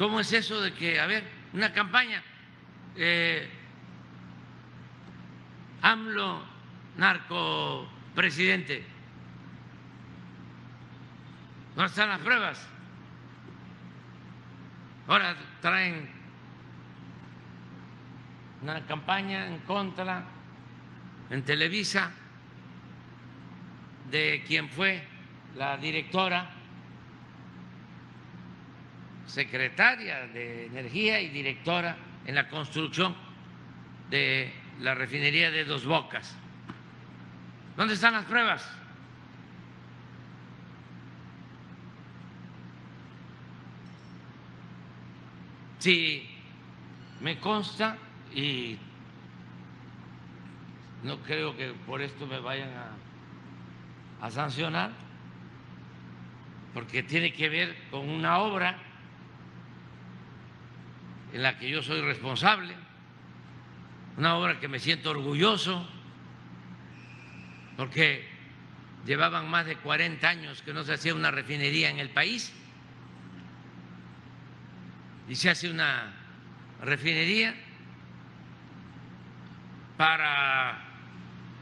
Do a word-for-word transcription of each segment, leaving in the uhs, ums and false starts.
¿Cómo es eso de que, a ver, una campaña, eh, AMLO narco presidente? No están las pruebas. Ahora traen una campaña en contra en Televisa de quien fue la directora, secretaria de Energía y directora en la construcción de la refinería de Dos Bocas. ¿Dónde están las pruebas? Sí, me consta, y no creo que por esto me vayan a, a sancionar, porque tiene que ver con una obra en la que yo soy responsable, una obra que me siento orgulloso, porque llevaban más de cuarenta años que no se hacía una refinería en el país, y se hace una refinería para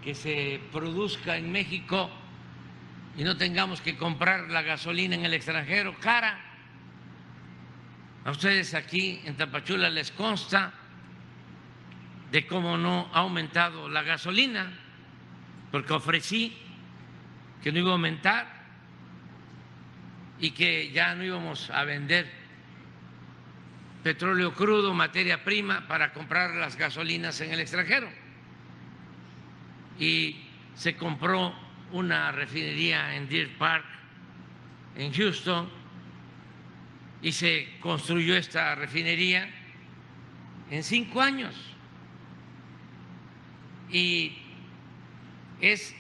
que se produzca en México y no tengamos que comprar la gasolina en el extranjero cara. A ustedes aquí en Tapachula les consta de cómo no ha aumentado la gasolina, porque ofrecí que no iba a aumentar y que ya no íbamos a vender petróleo crudo, materia prima, para comprar las gasolinas en el extranjero. Y se compró una refinería en Deer Park, en Houston, y se construyó esta refinería en cinco años. Y es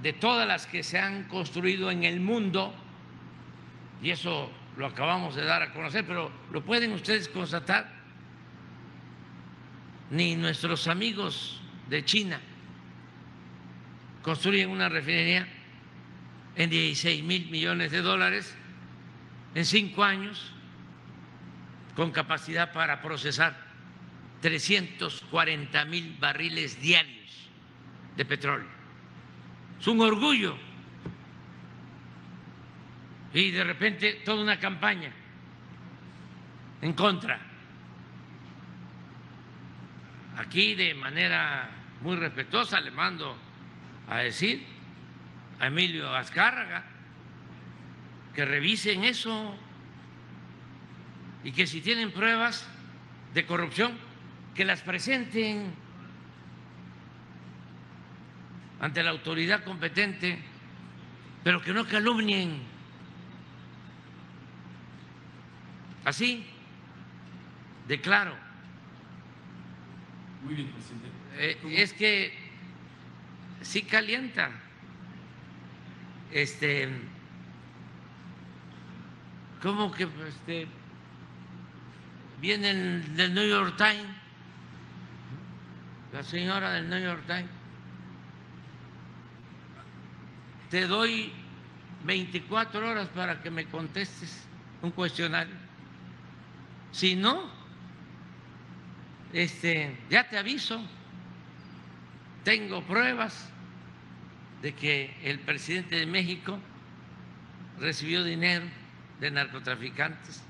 de todas las que se han construido en el mundo, y eso lo acabamos de dar a conocer, pero lo pueden ustedes constatar, ni nuestros amigos de China construyen una refinería en dieciséis mil millones de dólares en cinco años, con capacidad para procesar trescientos cuarenta mil barriles diarios de petróleo. Es un orgullo. Y de repente toda una campaña en contra. Aquí, de manera muy respetuosa, le mando a decir a Emilio Azcárraga que revisen eso, y que si tienen pruebas de corrupción, que las presenten ante la autoridad competente, pero que no calumnien. Así, de claro. Muy bien, presidente. Eh, es que sí calienta. Este, ¿cómo que este, viene el del New York Times, la señora del New York Times? Te doy veinticuatro horas para que me contestes un cuestionario. Si no, este, ya te aviso, tengo pruebas de que el presidente de México recibió dinero de narcotraficantes.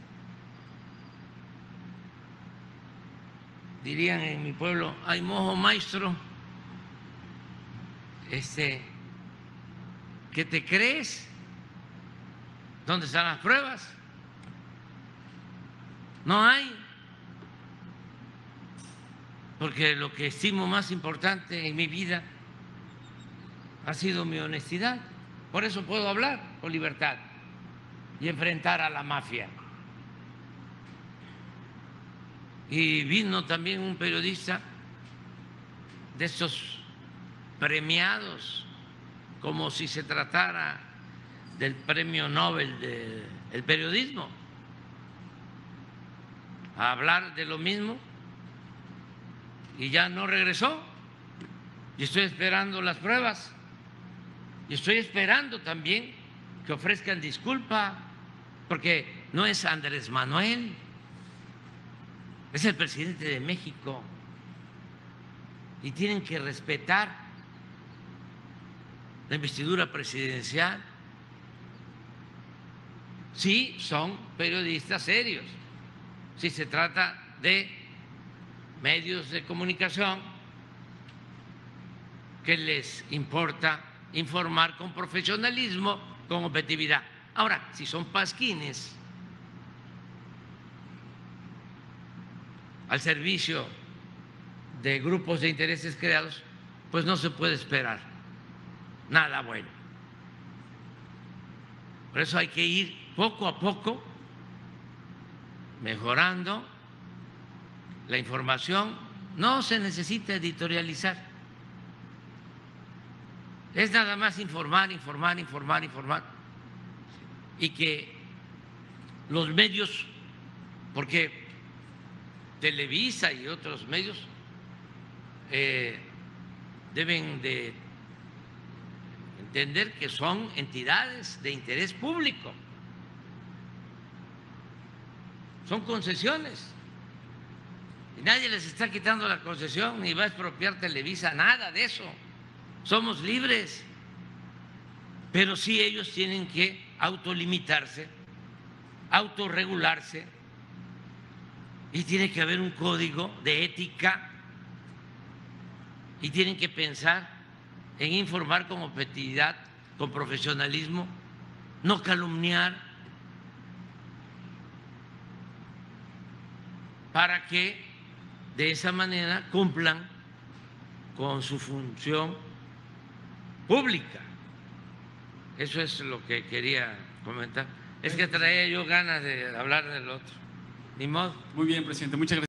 Dirían en mi pueblo, hay mojo maestro. Este, ¿qué te crees? ¿Dónde están las pruebas? No hay, porque lo que estimo más importante en mi vida ha sido mi honestidad. Por eso puedo hablar con libertad y enfrentar a la mafia. Y vino también un periodista de estos premiados, como si se tratara del premio Nobel del periodismo, a hablar de lo mismo, y ya no regresó, y estoy esperando las pruebas, y estoy esperando también que ofrezcan disculpa, porque no es Andrés Manuel, es el presidente de México y tienen que respetar la investidura presidencial. Sí, son periodistas serios, si se trata de medios de comunicación que les importa informar con profesionalismo, con objetividad. Ahora, si son pasquines al servicio de grupos de intereses creados, pues no se puede esperar nada bueno. Por eso hay que ir poco a poco mejorando la información. No se necesita editorializar, es nada más informar, informar, informar, informar, y que los medios, porque Televisa y otros medios eh, deben de entender que son entidades de interés público, son concesiones, y nadie les está quitando la concesión ni va a expropiar Televisa, nada de eso. Somos libres, pero sí ellos tienen que autolimitarse, autorregularse, y tiene que haber un código de ética, y tienen que pensar en informar con objetividad, con profesionalismo, no calumniar, para que de esa manera cumplan con su función pública. Eso es lo que quería comentar. Es que traía yo ganas de hablar del otro. Ni modo. Muy bien, presidente. Muchas gracias.